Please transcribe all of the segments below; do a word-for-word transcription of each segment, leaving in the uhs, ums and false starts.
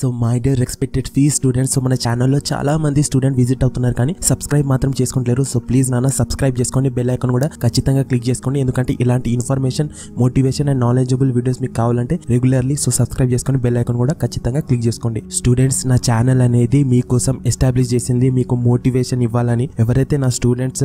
So my dear respected fee students, so mana channel lo chala mandi student visit avutunnaru kani subscribe matram chesukontleru. So please nana subscribe cheskoni, bell icon kuda kachithanga click cheskoni, endukante ilanti information, motivation and knowledgeable videos meeku kavalante regularly so subscribe cheskoni, bell icon kuda kachithanga click cheskondi. Students, na channel anedi mee kosam establish chesindi, meeku motivation ivvalani. Evaraithe na students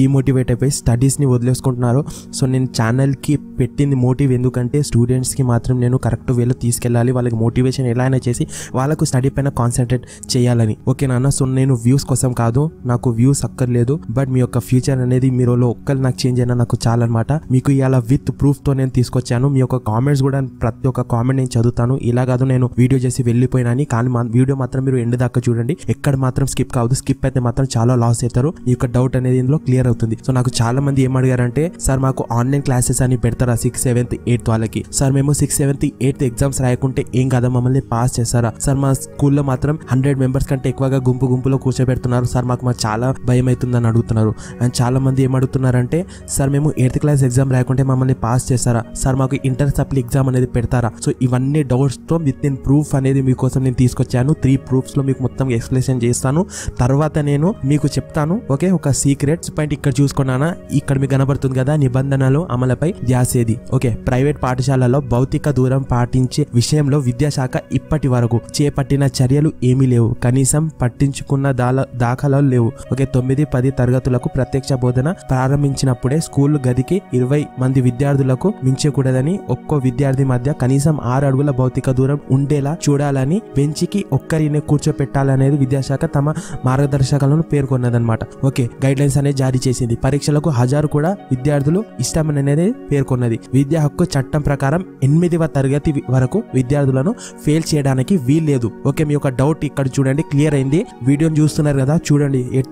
demotivate ayi studies ni vodilesukuntunnaro, so nenu channel ki pettindi motive endukante students ki matram nenu correct way lo teeskelali, vallaki motivation ela aina chesi వాళ్ళకు study పైన concentrate చేయాలని. Okay నాన్న, so నేను views కోసం కాదు, నాకు views అక్కర్లేదు, but మీ యొక్క ఫ్యూచర్ అనేది మీరు ఒక్కరు నాకు చేంజ్ అయినా నాకు చాలన్నమాట. మీకు ఇలా విత్ ప్రూఫ్తో నేను తీసుకొచ్చాను. మీ యొక్క కామెంట్స్ కూడా ప్రతి ఒక్క కామెంట్ నేను చదువుతాను. ఇలా కాదు నేను వీడియో చేసి వెళ్ళిపోయినాను, కానీ వీడియో మాత్రం మీరు ఎండ్ దాకా చూడండి, ఎక్కడ మాత్రం స్కిప్ కావద్దు. స్కిప్ అయితే మాత్రం చాలా లాస్ అవుతారు. మీ యొక్క డౌట్ అనేది ఇందులో క్లియర్ అవుతుంది. సో నాకు చాలా మంది ఏమడిగారంటే, సార్ మాకు ఆన్లైన్ క్లాసెస్ అని పెడతారా సిక్స్ సెవెంత్ ఎయిత్ వాళ్ళకి? సార్ మేము సిక్స్ సెవెంత్ ఎయిత్ ఎగ్జామ్స్ రాయకుంటే ఏం కదా మమ్మల్ని పాస్ చేస్తారా? సార్ మా స్కూల్లో మాత్రం హండ్రెడ్ మెంబర్స్ కంటే ఎక్కువగా గుంపు గుంపులో కూర్చోబెడుతున్నారు సార్, మాకు మాకు చాలా భయం అవుతుందని అడుగుతున్నారు. అండ్ చాలా మంది ఏమడుగుతున్నారంటే, సార్ మేము ఎయిత్ క్లాస్ ఎగ్జామ్ రాయకుంటే మమ్మల్ని పాస్ చేస్తారా? సార్ మాకు ఇంటర్ సప్లి ఎగ్జామ్ అనేది పెడతారా? సో ఇవన్నీ డౌట్స్తో విత్ నేను ప్రూఫ్ అనేది మీకోసం నేను తీసుకొచ్చాను. త్రీ ప్రూఫ్స్లో మీకు మొత్తం ఎక్స్ప్లెనేషన్ చేస్తాను. తర్వాత నేను మీకు చెప్తాను ఓకే ఒక సీక్రెట్స్ పాయింట్ ఇక్కడ చూసుకున్నానా, ఇక్కడ మీకు కనబడుతుంది కదా, నిబంధనలు అమలుపై ధ్యాసేది. ఓకే, ప్రైవేట్ పాఠశాలలో భౌతిక దూరం పాటించే విషయంలో విద్యాశాఖ ఇప్పటి వరకు చేపట్టిన చర్యలు ఏమీ లేవు, కనీసం పట్టించుకున్న దాఖలాలు లేవు. ఓకే, తొమ్మిది పది తరగతులకు ప్రత్యక్ష బోధన ప్రారంభించినప్పుడే స్కూల్ గదికి ఇరవై మంది విద్యార్థులకు మించకూడదని, ఒక్కో విద్యార్థి మధ్య కనీసం ఆరు అడుగుల భౌతిక దూరం ఉండేలా చూడాలని, బెంచికి ఒక్కరిని కూర్చోపెట్టాలనేది విద్యాశాఖ తమ మార్గదర్శకాలను పేర్కొన్నదనమాట. ఓకే, గైడ్ లైన్స్ అనేది జారీ చేసింది. పరీక్షలకు హాజరు కూడా విద్యార్థులు ఇష్టమనేది పేర్కొన్నది. విద్యా హక్కు చట్టం ప్రకారం ఎనిమిదవ తరగతి వరకు విద్యార్థులను ఫెయిల్ చేయడానికి వీల్లేదు. ఓకే, మీ యొక్క డౌట్ ఇక్కడ చూడండి క్లియర్ అయింది. వీడియోని చూస్తున్నారు కదా, చూడండి eighth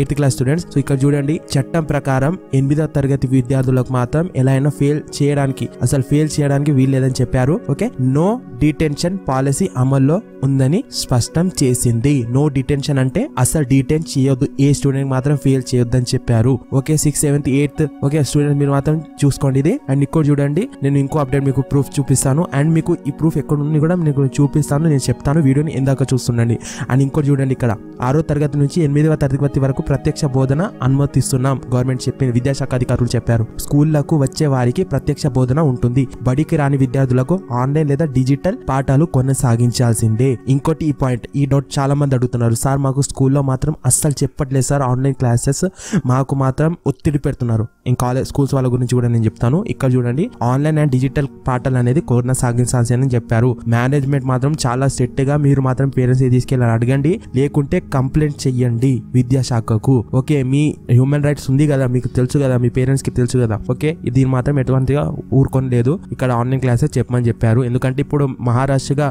eighth class students. So ఇక్కడ చూడండి, చట్టం ప్రకారం ఎనిమిదో తరగతి విద్యార్థులకు మాత్రం ఎలా అయినా ఫెయిల్ చేయడానికి అసలు ఫెయిల్ చేయడానికి వీల్లేదని చెప్పారు. ఓకే, నో డిటెన్షన్ పాలసీ అమల్లో ఉందని స్పష్టం చేసింది. నో డిటెన్షన్ అంటే అసలు డిటెన్ చేయొద్దు, ఏ స్టూడెంట్ మాత్రం ఫెయిల్ చేయొద్దు అని చెప్పారు. Okay, six seventh eighth okay student మీరు మాత్రం చూసుకోండి ఇది. అండ్ ఇక్కడ చూడండి, నేను ఇంకో అప్డేట్ మీకు ప్రూఫ్ చూపిస్తాను. అండ్ మీకు ఈ ప్రూఫ్ ఎక్కడ ఉంది కూడా మీకు చూపిస్తాను, నేను చెప్తాను. వీడియోని ఇందాక చూస్తుండండి. అండ్ ఇంకోటి చూడండి, ఇక్కడ ఆరో తరగతి నుంచి ఎనిమిదవ తరగతి వరకు ప్రత్యక్ష బోధన అనుమతిస్తున్నాం గవర్నమెంట్ చెప్పింది, విద్యాశాఖ అధికారులు చెప్పారు. స్కూళ్లకు వచ్చే వారికి ప్రత్యక్ష బోధన ఉంటుంది, బడికి రాని విద్యార్థులకు ఆన్లైన్ లేదా డిజిటల్ పాఠాలు కొనసాగించాల్సిందే. ఇంకోటి ఈ పాయింట్, ఈ డౌట్ చాలా మంది అడుగుతున్నారు, సార్ మాకు స్కూల్లో మాత్రం అస్సలు చెప్పట్లేదు సార్, ఆన్లైన్ క్లాసెస్ మాకు మాత్రం ఒత్తిడి పెడుతున్నారు. ఇంకా కాలేజ్ స్కూల్స్ వాళ్ళ గురించి కూడా నేను చెప్తాను. ఇక్కడ చూడండి, ఆన్లైన్ అండ్ డిజిటల్ పాఠాలు అనేది కొనసాగించాల్సిందని చెప్పారు. మేనేజ్మెంట్ మాత్రం చాలా స్ట్రిక్ట్ గా మీరు మాత్రం పేరెంట్స్ తీసుకెళ్ళాలని అడగండి, లేకుంటే కంప్లైంట్ చెయ్యండి విద్యాశాఖకు. ఓకే, మీ హ్యూమన్ రైట్స్ ఉంది కదా, మీకు తెలుసు కదా, మీ పేరెంట్స్ కి తెలుసు కదా. ఓకే, దీని మాత్రం ఎటువంటిగా ఊరుకొని లేదు, ఇక్కడ ఆన్లైన్ క్లాసెస్ చెప్పమని చెప్పారు. ఎందుకంటే ఇప్పుడు మహారాష్ట్రగా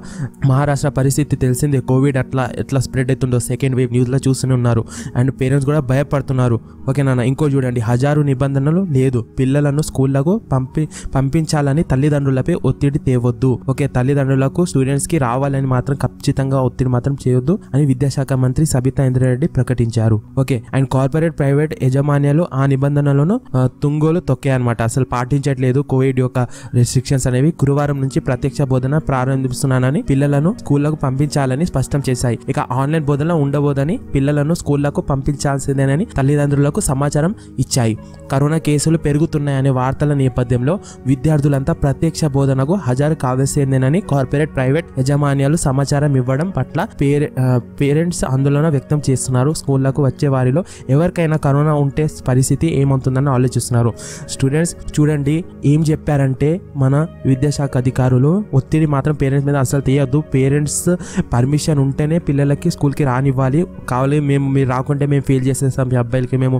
మహారాష్ట్ర పరిస్థితి తెలిసిందే, కోవిడ్ అట్లా ఎట్లా స్ప్రెడ్ అవుతుందో సెకండ్ వేవ్ న్యూస్ లో చూస్తూనే ఉన్నారు. అండ్ పేరెంట్స్ కూడా భయపడుతున్నారు. ఓకే నాన్న, ఇంకో చూడండి, హజారు నిబంధనలు లేదు, పిల్లలను స్కూళ్లకు పంపి పంపించాలని తల్లిదండ్రులపై ఒత్తిడి తేవద్దు. ఓకే, తల్లిదండ్రులకు స్టూడెంట్స్ కి రావాలని మాత్రం ఖచ్చితంగా ఒత్తిడి మాత్రం చేయొద్దు అని విద్యాశాఖ మంత్రి సబితా ఇంద్రారెడ్డి ప్రకటించారు. ఓకే, అండ్ కార్పొరేట్ ప్రైవేట్ యజమాన్యాలు ఆ నిబంధనలను తుంగోలు తొక్కాయన్నమాట, అసలు పాటించట్లేదు కోవిడ్ యొక్క రెస్ట్రిక్షన్స్ అనేవి. గురువారం నుంచి ప్రత్యక్ష బోధన ప్రారంభిస్తున్నానని, పిల్లలను స్కూళ్లకు పంపించాలని స్పష్టం చేశాయి. ఇక ఆన్లైన్ బోధన ఉండబోదని, పిల్లలను స్కూళ్లకు పంపించాల్సిందేనని తల్లిదండ్రులకు సమాచారం ఇచ్చాయి. కరోనా కేసులు పెరుగుతున్నాయనే వార్తల నేపథ్యంలో విద్యార్థులంతా ప్రత్యక్ష బోధనకు హాజరు కావాల్సిందేనని కార్పొరేట్ ప్రైవేట్ యజమాన్యాలు సమాచారం ఇవ్వడం పట్ల పేరెంట్స్ ఆందోళన వ్యక్తం చేస్తున్నారు. స్కూళ్లకు వచ్చే వారిలో ఎవరికైనా కరోనా ఉంటే పరిస్థితి ఏమవుతుందని ఆలోచిస్తున్నారు. స్టూడెంట్స్ చూడండి, ఏం చెప్పారంటే మన విద్యాశాఖ అధికారులు ఒత్తిడి మాత్రం పేరెంట్స్ మీద అసలు తీయద్దు, పేరెంట్స్ పర్మిషన్ ఉంటేనే పిల్లలకి స్కూల్కి రానివ్వాలి. కావాలి మేము మీరు రాకుంటే మేము ఫెయిల్ చేసేస్తాం, మీ అబ్బాయిలకి మేము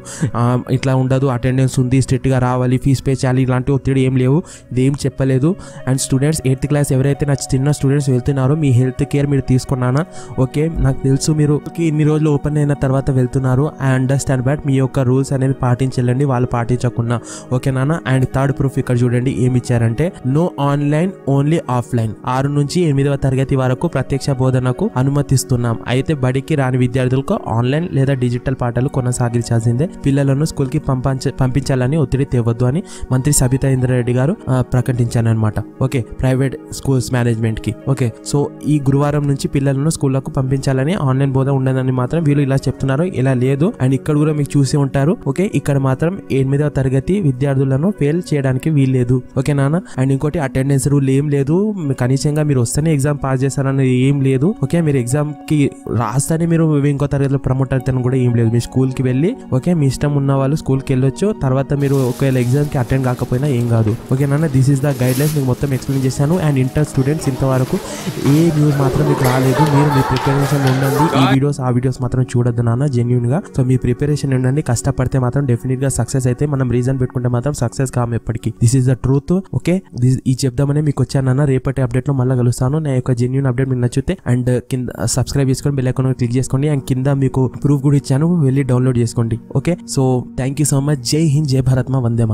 ఇట్లా ఉండదు, అటెండెన్స్ ఉంది, స్ట్రిక్ట్గా రావాలి, ఫీజు పే చేయాలి, ఇలాంటి ఒత్తిడి ఏం లేవు, ఇదేం చెప్పలేదు. అండ్ స్టూడెంట్స్ ఎయిత్ క్లాస్ ఎవరైతే నా చిన్న స్టూడెంట్స్ వెళ్తున్నారో, మీ హెల్త్ కేర్ మీరు తీసుకున్నానా? ఓకే, నాకు తెలుసు మీరు ఇన్ని రోజులు ఓపెన్ అయిన తర్వాత వెళ్తున్నారు, ఐ అండర్స్టాండ్, బట్ మీ యొక్క రూల్స్ అనేది పాటించండి, వాళ్ళు పాటించకుండా. ఓకే నాన్న. అండ్ థర్డ్ ప్రూఫ్ ఇక్కడ చూడండి, ఏమి ఇచ్చారంటే నో ఆన్లైన్ ఓన్లీ ఆఫ్లైన్, ఆరు నుంచి ఎనిమిదవ తరగతి వరకు ప్రత్యక్ష బోధనకు అనుమతిస్తున్నాం, అయితే బడికి రాని విద్యార్థులకు ఆన్లైన్ లేదా డిజిటల్ పాఠాలు కొనసాగించాల్సిందే, పిల్లలను స్కూల్కి పంపించ పంపించ పెంచాలని ఒత్తిడి ఇవ్వద్దు అని మంత్రి సబితా ఇంద్రారెడ్డి గారు ప్రకటించారు అన్నమాట. ఓకే, ప్రైవేట్ స్కూల్స్ మేనేజ్మెంట్ కి. ఓకే, సో ఈ గురువారం నుంచి పిల్లలను స్కూళ్లకు పంపించాలని, ఆన్లైన్ బోధన ఉండదని మాత్రం వీళ్ళు ఇలా చెప్తున్నారు, ఇలా లేదు. అండ్ ఇక్కడ కూడా మీకు చూసి ఉంటారు, ఓకే, ఇక్కడ మాత్రం ఎనిమిదవ తరగతి విద్యార్థులను ఫెయిల్ చేయడానికి వీల్లేదు. ఓకే నాన్న. అండ్ ఇంకోటి అటెండెన్స్ రూల్ ఏం లేదు, కనీసంగా మీరు వస్తేనే ఎగ్జామ్ పాస్ చేస్తారనేది ఏం లేదు. ఓకే, మీరు ఎగ్జామ్ కి రాస్తేనే మీరు ఇంకో తరగతిలో ప్రమోట్ అవుతారని కూడా ఏం లేదు. మీ స్కూల్ కి వెళ్ళి ఓకే మీ ఇష్టం ఉన్న వాళ్ళు స్కూల్ కి వెళ్ళొచ్చు. తర్వాత మీరు ఒకవేళ ఎగ్జామ్ కి అటెండ్ కాకపోయినా ఏం కాదు. ఓకే నాన్న, this is the guidelines మీకు మొత్తం ఎక్స్ప్లెయిన్ చేశాను. అండ్ ఇంటర్ స్టూడెంట్స్ ఇంతవరకు ఏ న్యూస్ మాత్రం మీకు రాలేదు. మీరు మీ ప్రిపరేషన్ ఉండండి, ఈ వీడియోస్ ఆ వీడియోస్ మాత్రం చూడద్దు నాన్న, జెన్యూన్ గా. సో మీ ప్రిపరేషన్ ఉండండి, కష్టపడితే మాత్రం డెఫినెట్ గా సక్సెస్ అయితే, మనం రీజన్ పెట్టుకుంటే మాత్రం సక్సెస్ కాము ఎప్పటికీ. This is the truth. Okay, ఈ చెప్దామనే మీకు వచ్చానన్న. రేపటి అప్డేట్ లో మళ్ళీ కలుస్తాను. నా యొక్క జెన్యూన్ అప్డేట్ మీకు నచ్చితే అండ్ కింద సబ్స్క్రైబ్ చేసుకొని బెల్ ఐకాన్ క్లిక్ చేసుకోండి. అండ్ కింద మీకు ప్రూఫ్ కూడా ఇచ్చాను, వెళ్ళి డౌన్లోడ్ చేసుకోండి. Okay, so thank you so much. జై హింద్, జై భారత్ మా, వందే మాత్రం.